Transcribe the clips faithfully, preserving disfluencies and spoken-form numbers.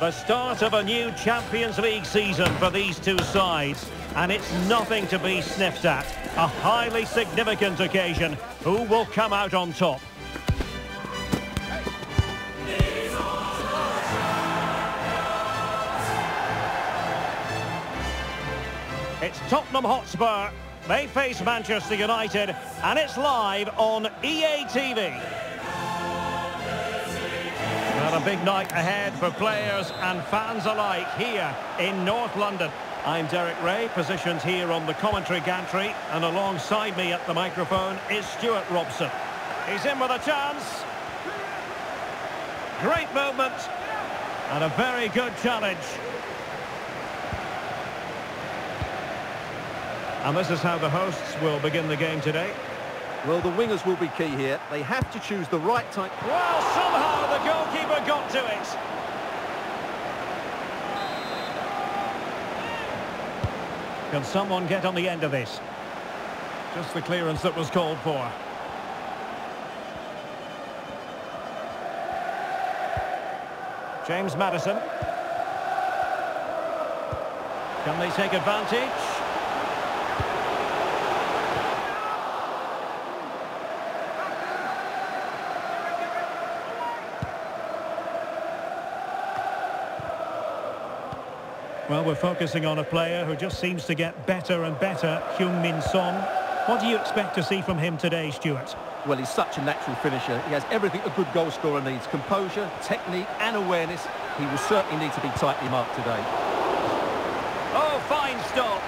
The start of a new Champions League season for these two sides, and it's nothing to be sniffed at. A highly significant occasion. Who will come out on top? It's Tottenham Hotspur. They face Manchester United, and it's live on E A T V. Well, a big night ahead for players and fans alike here in North London. I'm Derek Ray, positioned here on the commentary gantry, and alongside me at the microphone is Stuart Robson. He's in with a chance. Great movement and a very good challenge. And this is how the hosts will begin the game today. Well, the wingers will be key here. They have to choose the right type. Well, somehow the goalkeeper got to it. Can someone get on the end of this? Just the clearance that was called for. James Maddison. Can they take advantage? Well, we're focusing on a player who just seems to get better and better, Heung-min. What do you expect to see from him today, Stuart? Well, he's such a natural finisher. He has everything a good goal scorer needs: composure, technique and awareness. He will certainly need to be tightly marked today. Oh, fine stop.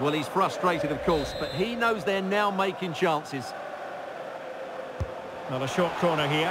Well, he's frustrated, of course, but he knows they're now making chances. Another short corner here.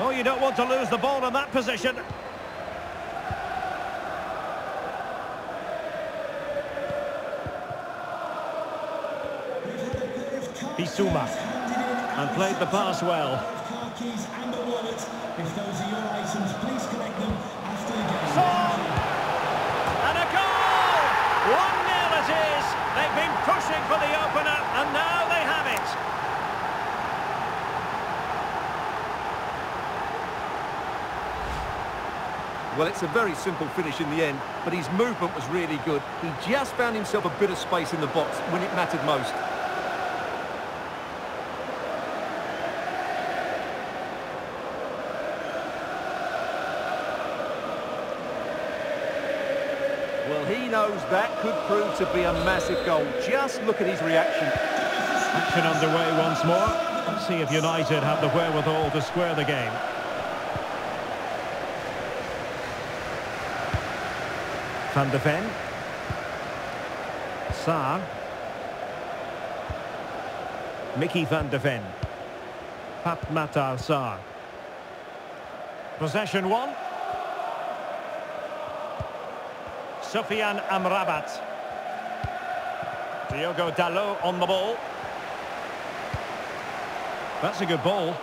Oh, you don't want to lose the ball in that position. Bissouma. And played the pass well. Son! And a goal! one nil it is! They've been pushing for the opener, and now they have it. Well, it's a very simple finish in the end, but his movement was really good. He just found himself a bit of space in the box when it mattered most. Well, he knows that could prove to be a massive goal. Just look at his reaction. Action underway once more. Let's see if United have the wherewithal to square the game. Van de Ven. Saar. Mickey van de Ven. Pap Matar Saar. Possession one. Sofyan Amrabat. Diogo Dalot on the ball. That's a good ball.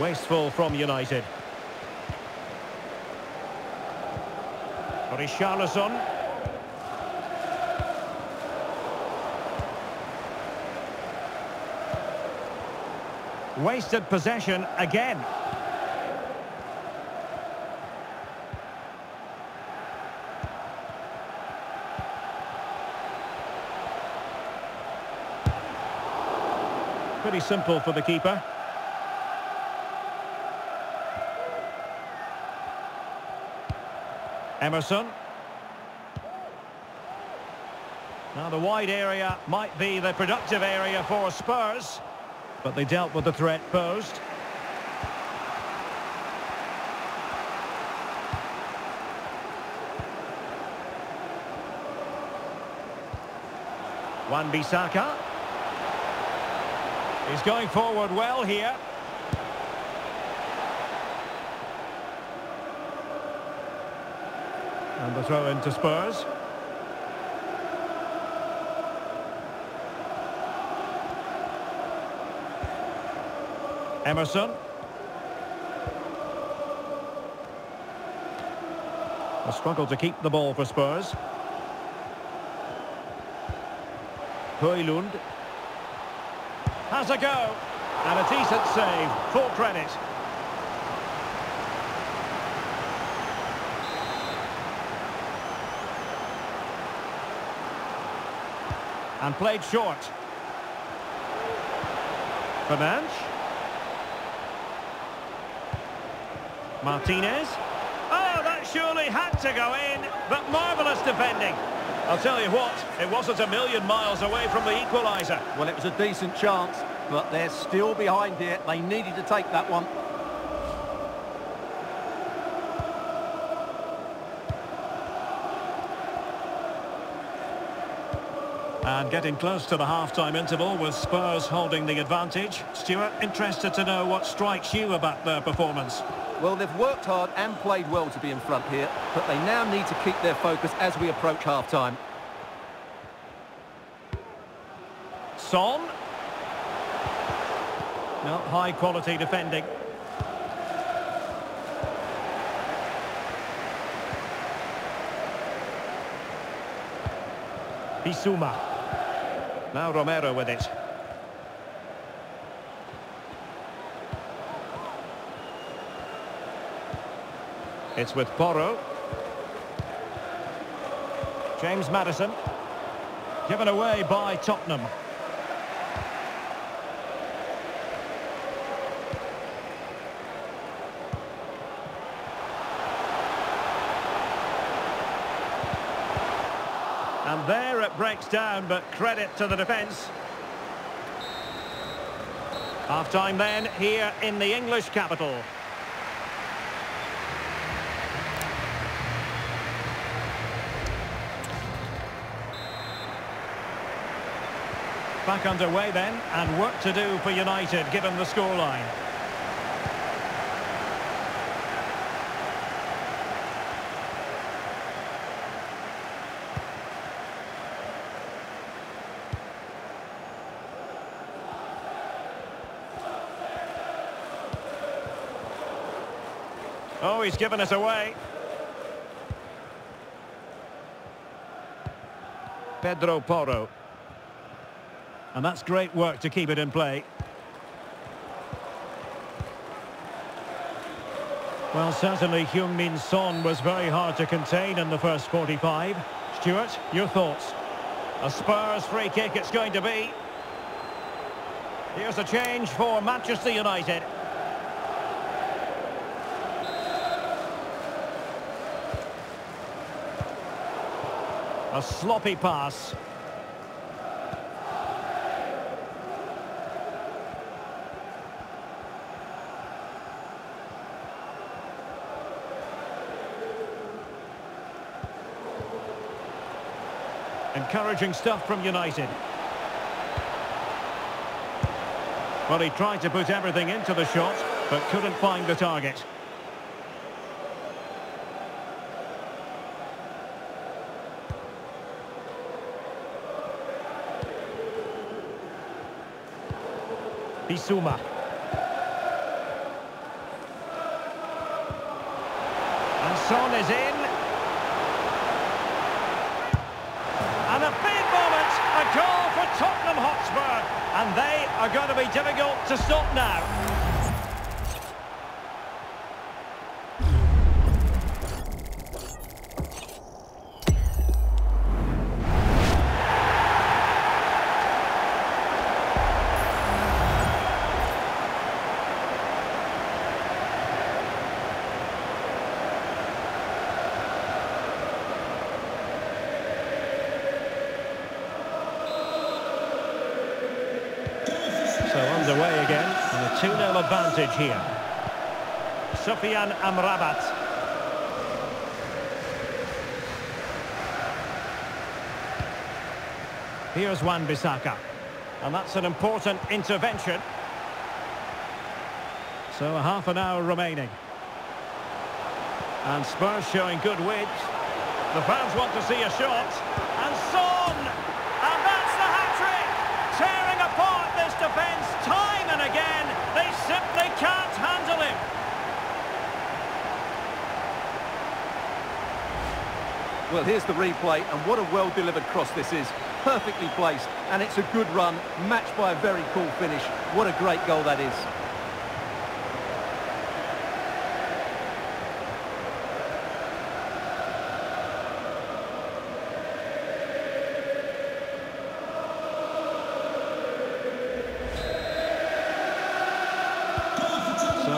Wasteful from United. Richarlison. Wasted possession again. Pretty simple for the keeper. Emerson. Now the wide area might be the productive area for Spurs, but they dealt with the threat posed. Wan-Bissaka. He's going forward well here. And the throw in to Spurs. Emerson. A struggle to keep the ball for Spurs. Hoylund has a go, and a decent save for credit. And played short. Fernandes. Martinez. Oh, that surely had to go in, but marvellous defending. I'll tell you what, it wasn't a million miles away from the equaliser. Well, it was a decent chance, but they're still behind here. They needed to take that one. And getting close to the half-time interval with Spurs holding the advantage. Stuart, interested to know what strikes you about their performance. Well, they've worked hard and played well to be in front here, but they now need to keep their focus as we approach half-time. Son. Not high-quality defending. Bissouma. Now Romero with it. It's with Porro. James Maddison. Given away by Tottenham. And there it breaks down, but credit to the defence. Half-time then, here in the English capital. Back underway then, and work to do for United given the scoreline. Oh, he's given it away. Pedro Porro. And that's great work to keep it in play. Well, certainly Heung-min Son was very hard to contain in the first forty-five. Stuart, your thoughts? A Spurs free kick it's going to be. Here's a change for Manchester United. A sloppy pass. Encouraging stuff from United. Well, he tried to put everything into the shot, but couldn't find the target. Bissouma. And Son is in. And a big moment, a goal for Tottenham Hotspur, and they are going to be difficult to stop now. Away again, and a two nil advantage here. Sofyan Amrabat. Here's Wan-Bissaka, and that's an important intervention. So half an hour remaining, and Spurs showing good width. The fans want to see a shot, and Son, and that's the hat-trick, tearing apart this defence. Time and again, they simply can't handle him. Well, here's the replay, and what a well-delivered cross this is. Perfectly placed, and it's a good run, matched by a very cool finish. What a great goal that is.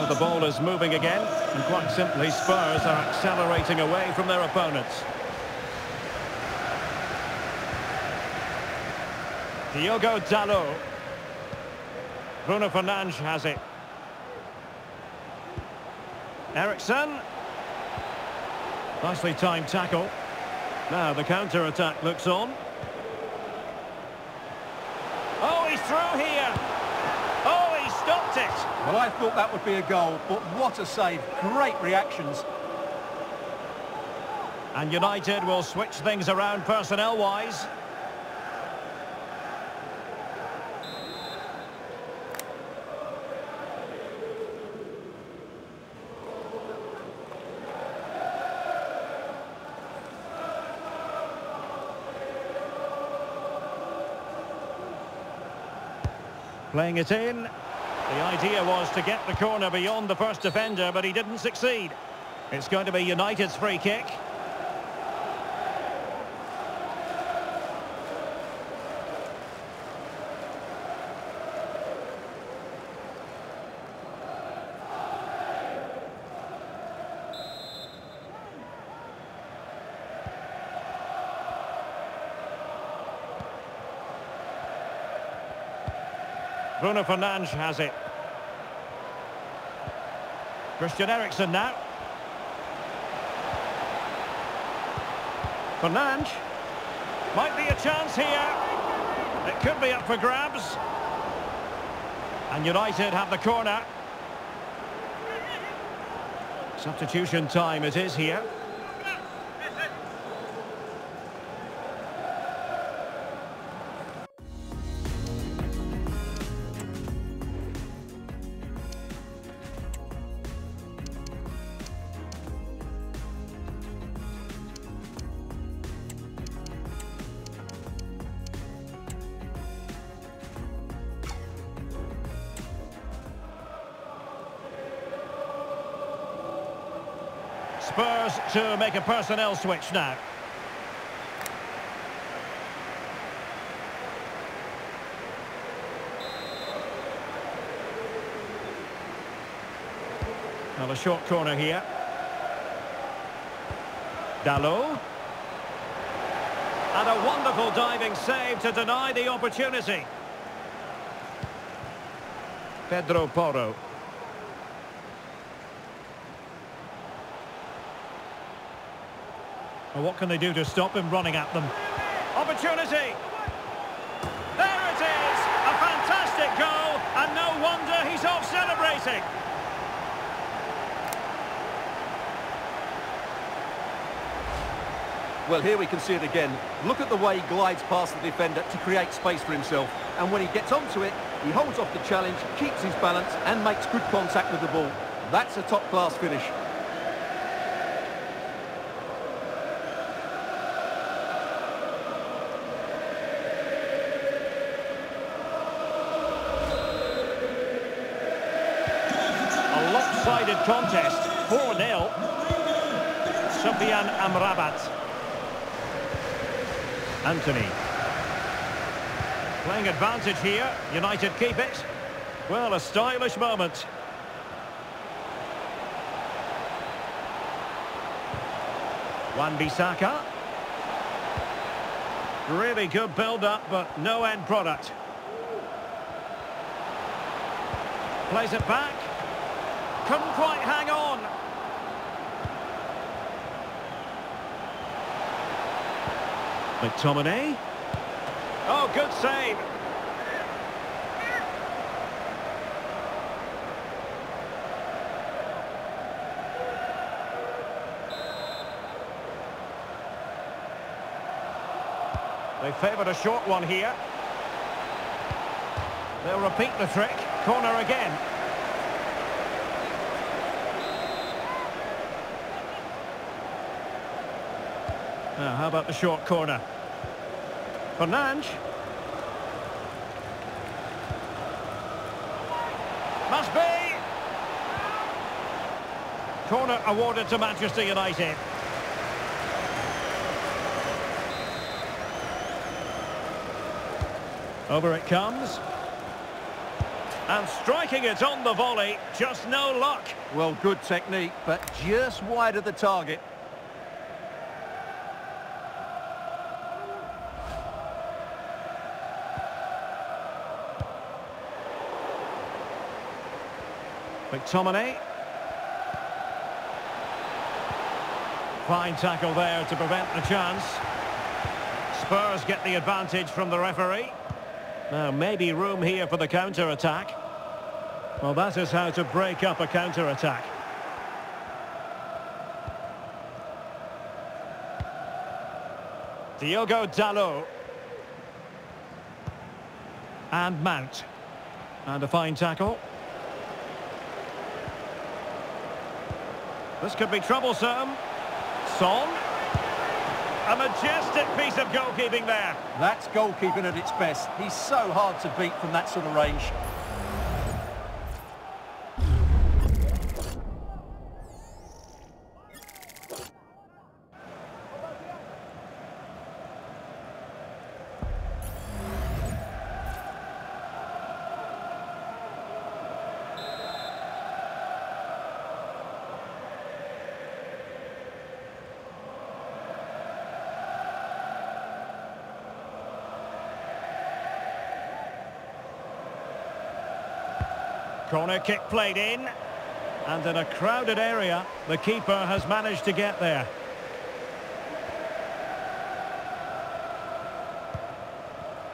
The ball is moving again, and quite simply Spurs are accelerating away from their opponents. Diogo Dalot. Bruno Fernandes has it. Eriksen. Nicely timed tackle. Now the counter-attack looks on. Oh, he's through here! Stopped it. Well, I thought that would be a goal, but what a save. Great reactions. And United will switch things around personnel-wise. Playing it in. The idea was to get the corner beyond the first defender, but he didn't succeed. It's going to be United's free kick. Bruno Fernandes has it. Christian Eriksen now. Fernandes. Might be a chance here. It could be up for grabs. And United have the corner. Substitution time it is here. Spurs to make a personnel switch now. Another short corner here. Dalot. And a wonderful diving save to deny the opportunity. Pedro Porro. What can they do to stop him running at them? Opportunity! There it is! A fantastic goal, and no wonder he's off celebrating! Well, here we can see it again. Look at the way he glides past the defender to create space for himself. And when he gets onto it, he holds off the challenge, keeps his balance, and makes good contact with the ball. That's a top-class finish. Sided contest, four nil. Sofyan Amrabat. Antony. Playing advantage here. United keep it. Well, a stylish moment. Wan-Bissaka. Really good build-up, but no end product. Plays it back. Couldn't quite hang on. McTominay. Oh, good save. They favoured a short one here. They'll repeat the trick. Corner again. Now, how about the short corner? Fernandes. Must be! Corner awarded to Manchester United. Over it comes. And striking it on the volley, just no luck. Well, good technique, but just wide of the target. McTominay. Fine tackle there to prevent the chance. Spurs get the advantage from the referee. Now, maybe room here for the counter-attack. Well, that is how to break up a counter-attack. Diogo Dalot. And Mount. And a fine tackle. This could be troublesome. Son. A majestic piece of goalkeeping there. That's goalkeeping at its best. He's so hard to beat from that sort of range. Corner kick played in, and in a crowded area, the keeper has managed to get there.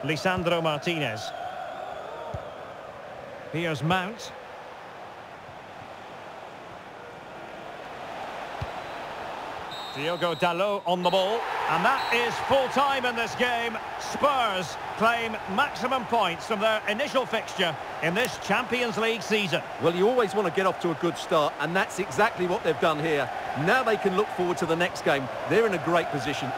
Lisandro Martinez. Here's Mount. Diogo Dalot on the ball, and that is full-time in this game. Spurs claim maximum points from their initial fixture in this Champions League season. Well, you always want to get off to a good start, and that's exactly what they've done here. Now they can look forward to the next game. They're in a great position.